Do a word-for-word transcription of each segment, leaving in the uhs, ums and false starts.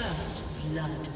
First blood.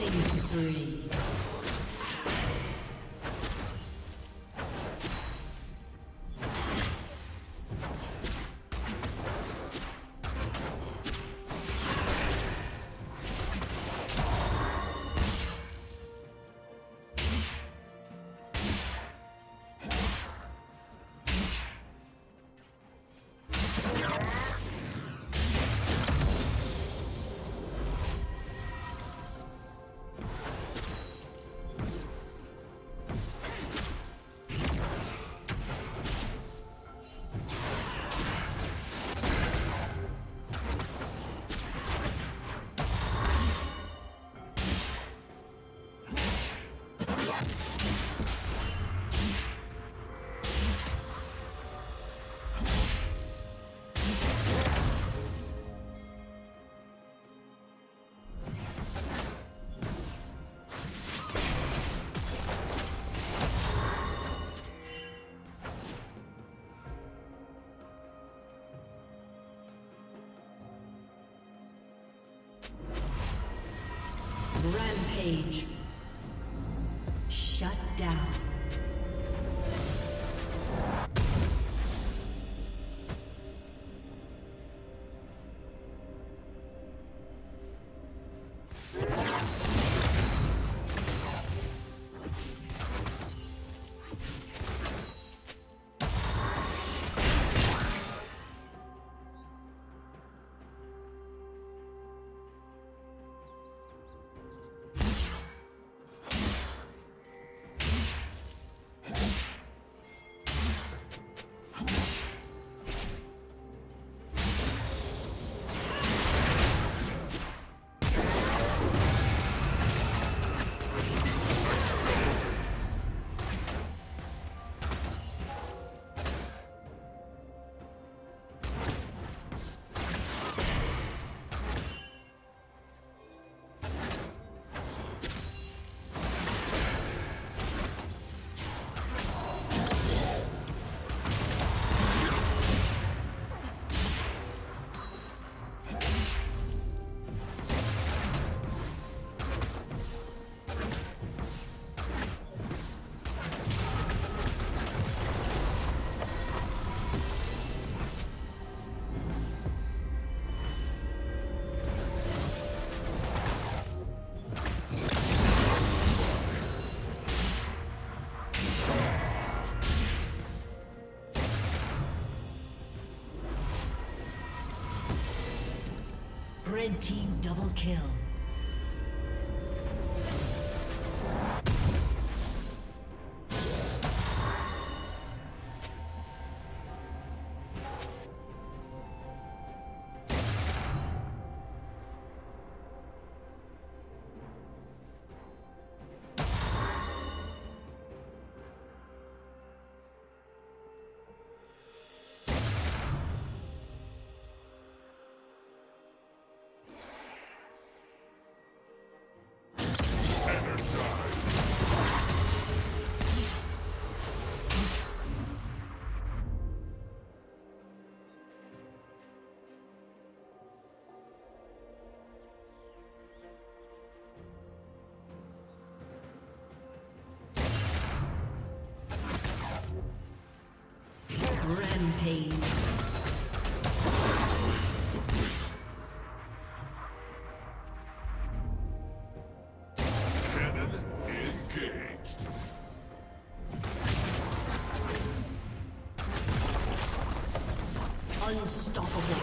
Killing spree. Rampage. Shut down. Red team double kill. Rampage. Cannon engaged. Unstoppable.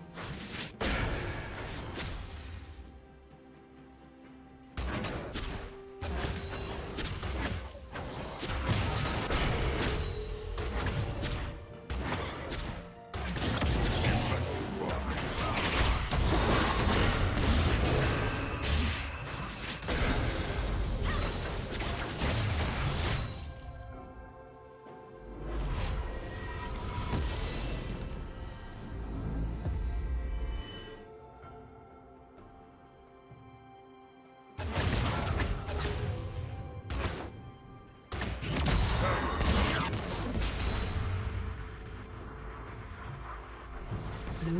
Blue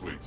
complete.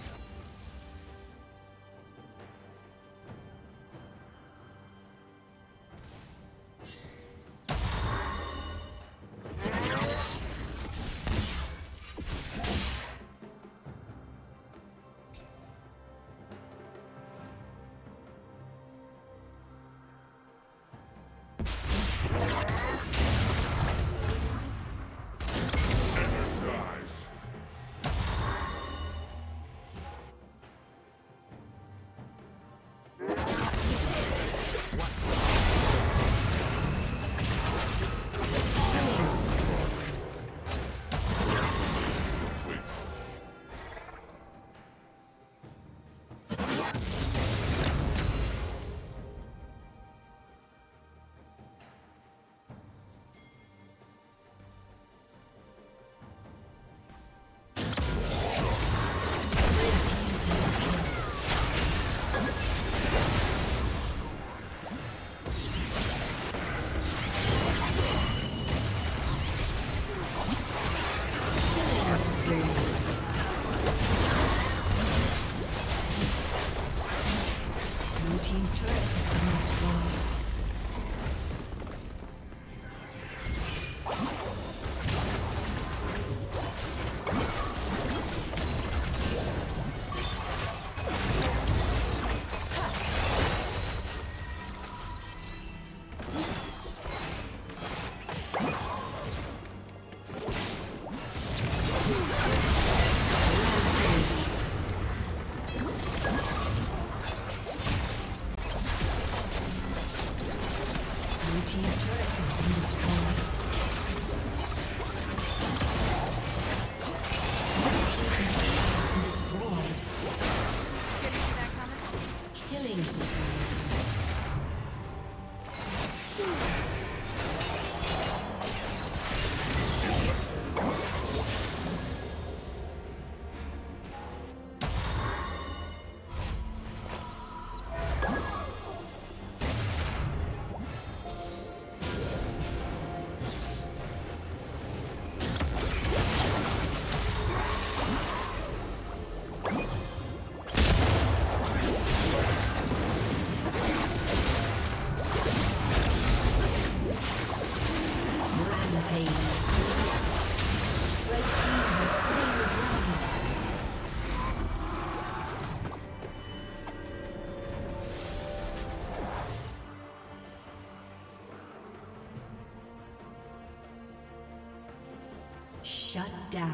Shut down.